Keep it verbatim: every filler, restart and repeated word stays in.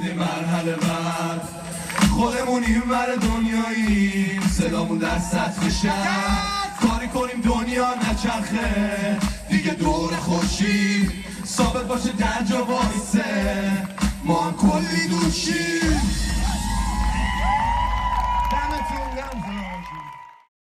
رسیدیم مرحله بعد خودمونیم ور دنیاییم صدامون در سطح شد کاری کنیم دنیا نچرخه دیگه دور خوشی ثابت باشه درجا وایسه ما هم کلی دوشیم.